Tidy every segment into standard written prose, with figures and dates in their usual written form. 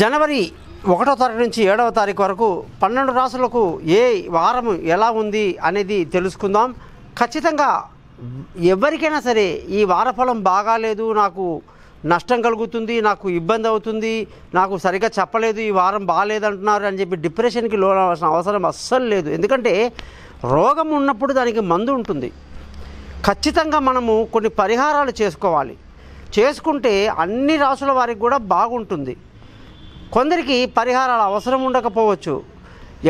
జనవరి 1వ తారీఖు నుంచి 7వ తారీఖు వరకు 12 రాసులకు ఏ వారము ఎలా ఉంది అనేది తెలుసుకుందాం. ఖచ్చితంగా ఎవరికైనా సరే ఈ వారఫలం బాగాలేదు, నాకు నష్టం కలుగుతుంది, నాకు ఇబ్బంది అవుతుంది, నాకు సరిగ్గా చెప్పలేదు, ఈ వారం బాగాలేదంటున్నారు అని చెప్పి డిప్రెషన్కి లోనవలసిన అవసరం అస్సలు లేదు. ఎందుకంటే రోగం ఉన్నప్పుడు దానికి మందు ఉంటుంది. ఖచ్చితంగా మనము కొన్ని పరిహారాలు చేసుకోవాలి. చేసుకుంటే అన్ని రాసుల వారికి కూడా బాగుంటుంది. కొందరికి పరిహారాలు అవసరం ఉండకపోవచ్చు.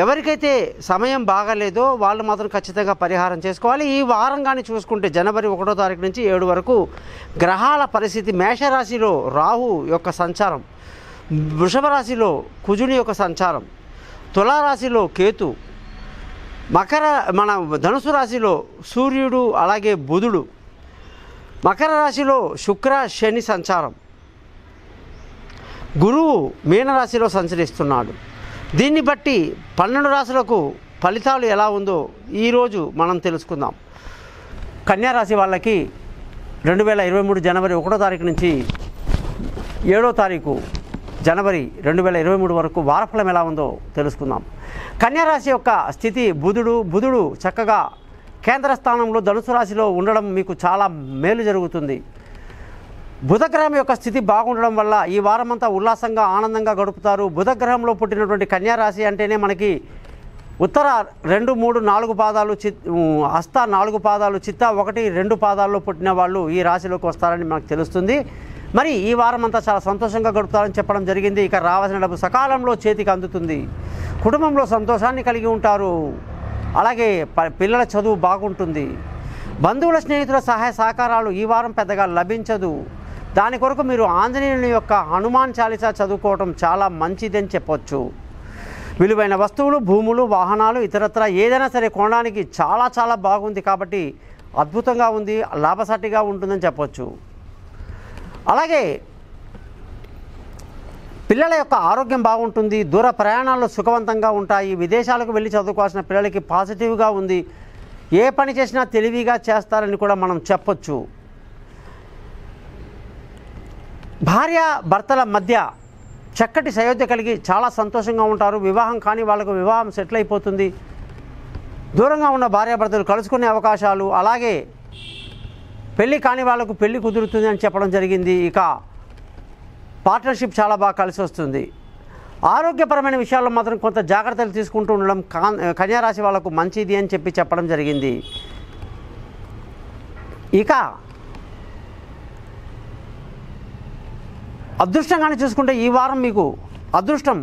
ఎవరికైతే సమయం బాగాలేదో వాళ్ళు మాత్రం ఖచ్చితంగా పరిహారం చేసుకోవాలి. ఈ వారం కానీ చూసుకుంటే జనవరి 1వ తారీఖు నుంచి 7 వరకు గ్రహాల పరిస్థితి మేషరాశిలో రాహు యొక్క సంచారం, వృషభ రాశిలో కుజుని యొక్క సంచారం, తులారాశిలో కేతు, మన ధనుసు రాశిలో సూర్యుడు అలాగే బుధుడు, మకర రాశిలో శుక్ర శని సంచారం, గురువు మీనరాశిలో సంచరిస్తున్నాడు. దీన్ని బట్టి 12 రాశులకు ఫలితాలు ఎలా ఉందో ఈరోజు మనం తెలుసుకుందాం. కన్యారాశి వాళ్ళకి 2023 జనవరి 1వ తారీఖు నుంచి 7వ తారీఖు జనవరి 2023 వరకు వారఫలం ఎలా ఉందో తెలుసుకుందాం. కన్యారాశి యొక్క స్థితి బుధుడు చక్కగా కేంద్ర స్థానంలో ధనుసు రాశిలో ఉండడం మీకు చాలా మేలు జరుగుతుంది. బుధగ్రహం యొక్క స్థితి బాగుండడం వల్ల ఈ వారమంతా ఉల్లాసంగా ఆనందంగా గడుపుతారు. బుధగ్రహంలో పుట్టినటువంటి కన్యారాశి అంటేనే మనకి ఉత్తర 2, 3, 4 పాదాలు, హస్త 4 పాదాలు, చిత్త 1, 2 పాదాల్లో పుట్టిన వాళ్ళు ఈ రాశిలోకి వస్తారని మనకు తెలుస్తుంది. మరి ఈ వారమంతా చాలా సంతోషంగా గడుపుతారని చెప్పడం జరిగింది. ఇక రావాల్సిన డబ్బు సకాలంలో చేతికి అందుతుంది. కుటుంబంలో సంతోషాన్ని కలిగి ఉంటారు. అలాగే పిల్లల చదువు బాగుంటుంది. బంధువుల స్నేహితుల సహాయ సహకారాలు ఈ వారం పెద్దగా లభించదు. దాని కొరకు మీరు ఆంజనేయుని యొక్క హనుమాన్ చాలీసా చదువుకోవటం చాలా మంచిదని చెప్పొచ్చు. విలువైన వస్తువులు, భూములు, వాహనాలు, ఇతరత్ర ఏదైనా సరే కొనడానికి చాలా బాగుంది కాబట్టి అద్భుతంగా ఉంది, లాభసాటిగా ఉంటుందని చెప్పొచ్చు. అలాగే పిల్లల యొక్క ఆరోగ్యం బాగుంటుంది. దూర ప్రయాణాల్లో సుఖవంతంగా ఉంటాయి. విదేశాలకు వెళ్ళి చదువుకోవాల్సిన పిల్లలకి పాజిటివ్గా ఉంది. ఏ పని చేసినా తెలివిగా చేస్తారని కూడా మనం చెప్పొచ్చు. భార్య భర్తల మధ్య చక్కటి సయోధ్య కలిగి చాలా సంతోషంగా ఉంటారు. వివాహం కాని వాళ్ళకు వివాహం సెటిల్ అయిపోతుంది. దూరంగా ఉన్న భార్యాభర్తలు కలుసుకునే అవకాశాలు, అలాగే పెళ్ళి కాని వాళ్ళకు పెళ్ళి కుదురుతుంది అని చెప్పడం జరిగింది. ఇక పార్ట్నర్షిప్ చాలా బాగా కలిసి వస్తుంది. ఆరోగ్యపరమైన విషయాల్లో మాత్రం కొంత జాగ్రత్తలు తీసుకుంటూ ఉండడం కన్యారాశి వాళ్ళకు మంచిది అని చెప్పడం జరిగింది. ఇక అదృష్టంగానే చూసుకుంటే ఈ వారం మీకు అదృష్టం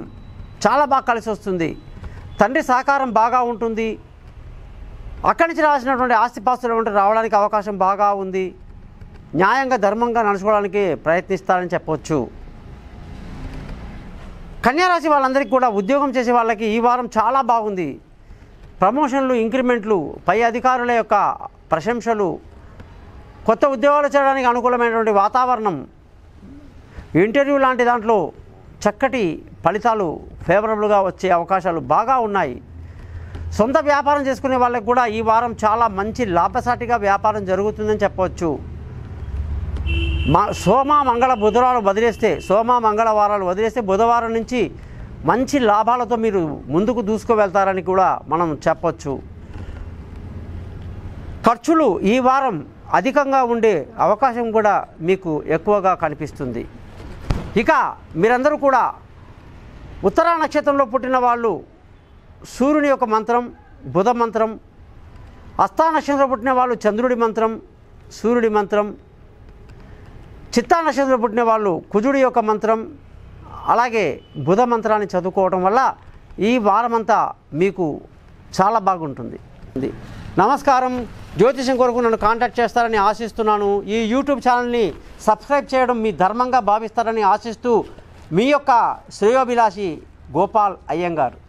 చాలా బాగా కలిసి వస్తుంది. తండ్రి సహకారం బాగా ఉంటుంది. అక్కడి నుంచి రాసినటువంటి ఆస్తిపాస్తులు రావడానికి అవకాశం బాగా ఉంది. న్యాయంగా ధర్మంగా నడుచుకోవడానికి ప్రయత్నిస్తారని చెప్పవచ్చు. కన్యారాశి వాళ్ళందరికీ కూడా ఉద్యోగం చేసే వాళ్ళకి ఈ వారం చాలా బాగుంది. ప్రమోషన్లు, ఇంక్రిమెంట్లు, పై అధికారుల యొక్క ప్రశంసలు, కొత్త ఉద్యోగాలు చేయడానికి అనుకూలమైనటువంటి వాతావరణం, ఇంటర్వ్యూ లాంటి దాంట్లో చక్కటి ఫలితాలు ఫేవరబుల్గా వచ్చే అవకాశాలు బాగా ఉన్నాయి. సొంత వ్యాపారం చేసుకునే వాళ్ళకి కూడా ఈ వారం చాలా మంచి లాభసాటిగా వ్యాపారం జరుగుతుందని చెప్పవచ్చు. సోమ మంగళ బుధవారాలు వదిలేస్తే, సోమ మంగళవారాలు వదిలేస్తే బుధవారం నుంచి మంచి లాభాలతో మీరు ముందుకు దూసుకువెళ్తారని కూడా మనం చెప్పచ్చు. ఖర్చులు ఈ వారం అధికంగా ఉండే అవకాశం కూడా మీకు ఎక్కువగా కనిపిస్తుంది. ఇక మీరందరూ కూడా ఉత్తరా నక్షత్రంలో పుట్టిన వాళ్ళు సూర్యుని యొక్క మంత్రం బుధ మంత్రం, హస్తా నక్షత్రంలో పుట్టిన వాళ్ళు చంద్రుడి మంత్రం సూర్యుడి మంత్రం, చిత్తా నక్షత్రంలో పుట్టిన వాళ్ళు కుజుడి యొక్క మంత్రం అలాగే బుధ మంత్రాన్ని చదువుకోవడం వల్ల ఈ వారమంతా మీకు చాలా బాగుంటుంది. నమస్కారం. జ్యోతిషం కొరకు నన్ను కాంటాక్ట్ చేస్తారని ఆశిస్తున్నాను. ఈ యూట్యూబ్ ఛానల్ని సబ్స్క్రైబ్ చేయడం మీ ధర్మంగా భావిస్తారని ఆశిస్తూ మీ యొక్క శ్రేయోభిలాషి గోపాల్ అయ్యంగారు.